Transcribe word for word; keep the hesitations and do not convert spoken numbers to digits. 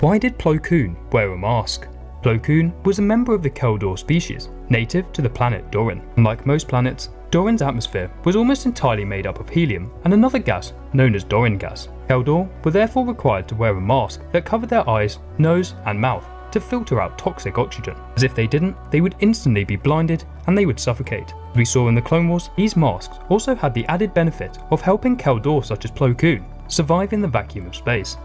Why did Plo Koon wear a mask? Plo Koon was a member of the Kel-dor species, native to the planet Dorin. Like most planets, Dorin's atmosphere was almost entirely made up of helium and another gas known as Dorin gas. Kel-dor were therefore required to wear a mask that covered their eyes, nose and mouth to filter out toxic oxygen, as if they didn't, they would instantly be blinded and they would suffocate. As we saw in the Clone Wars, these masks also had the added benefit of helping Kel-dor such as Plo Koon survive in the vacuum of space.